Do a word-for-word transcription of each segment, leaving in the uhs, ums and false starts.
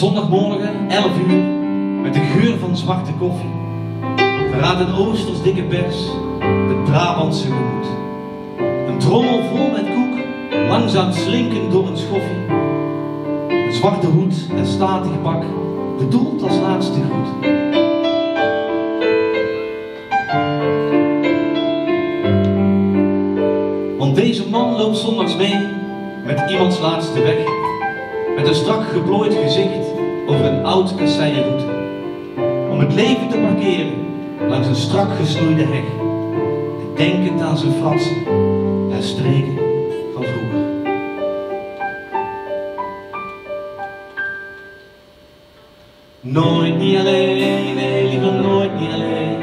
zondagmorgen, elf uur, met de geur van zwarte koffie, verraadt een oosters dikke pers de Brabantse gemoed. Een trommel vol met koek, langzaam slinkend door een schoffie. Een zwarte hoed en statig pak, bedoeld als laatste goed. Want deze man loopt zondags mee met iemands laatste weg, met een strak geplooid gezicht over een oud kasseienroute, om het leven te parkeren langs een strak gesnoeide heg, denkend aan zijn fratsen en streken van vroeger. Nooit niet alleen, nee, liever nooit niet alleen,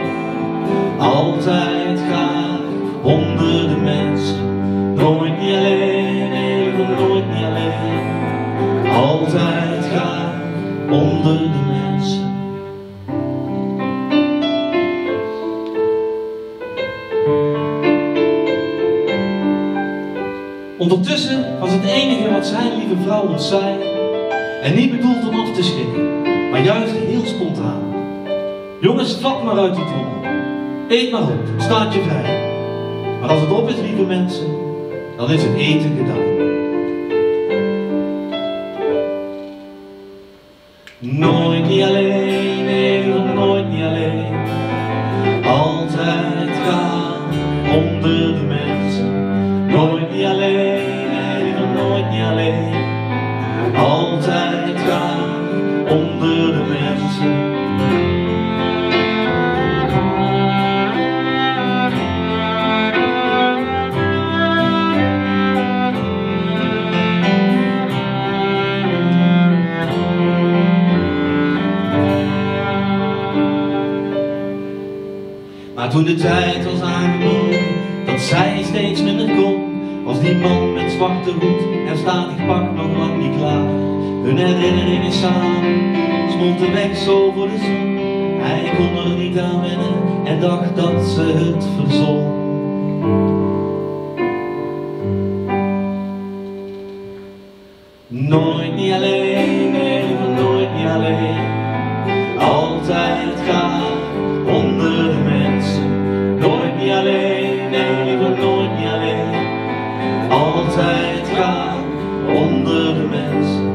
altijd graag honderden mensen. Nooit niet alleen, nee, liever nooit niet alleen, altijd graag onder de mensen. Ondertussen was het enige wat zijn lieve vrouw ons zei, en niet bedoeld om af te schrikken, maar juist heel spontaan: jongens, trap maar uit die trommel, eet maar op, staat je vrij. Maar als het op is, lieve mensen, dan is het eten gedaan. Nooit niet alleen, nee, nooit niet alleen, altijd gaan onder de mensen. Nooit niet alleen, nee, nooit niet alleen, altijd gaan onder de mensen. Maar toen de tijd was aangebroken, dat zij steeds minder kon, was die man met zwarte hoed en statig pak nog lang niet klaar. Hun herinneringen samen smolten weg zo voor de zon. Hij kon er niet aan wennen en dacht dat ze het verzon. Nooit niet alleen, nee, nooit niet alleen, altijd gaan onder de mensen. Nooit niet alleen, nee, liever nooit niet alleen, altijd gaan onder de mensen.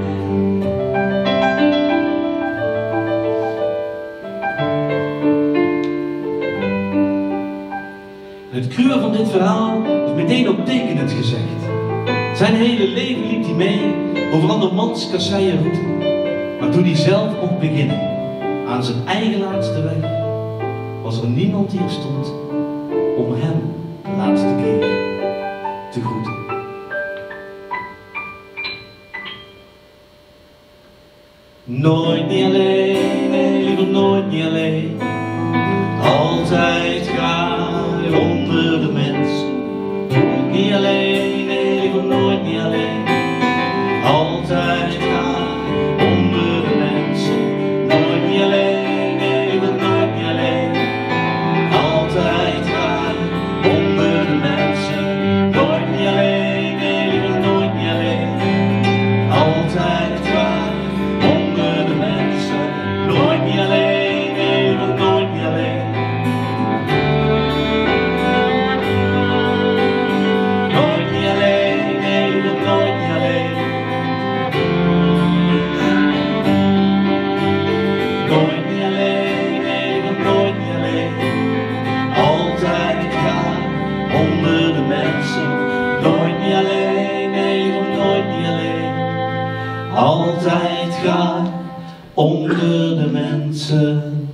Het kruur van dit verhaal is meteen op tekenend gezegd. Zijn hele leven liep hij mee over andermans kasseienroute, maar toen hij zelf mocht beginnen aan zijn eigen laatste weg, was er niemand die er stond om hem de laatste keer te groeten. Nooit niet alleen, nee, liever nooit niet alleen, altijd graag onder de mensen. Nooit niet alleen, nee, liever nooit niet alleen, altijd graag onder de mensen. Nooit niet alleen. Altijd ga onder de mensen.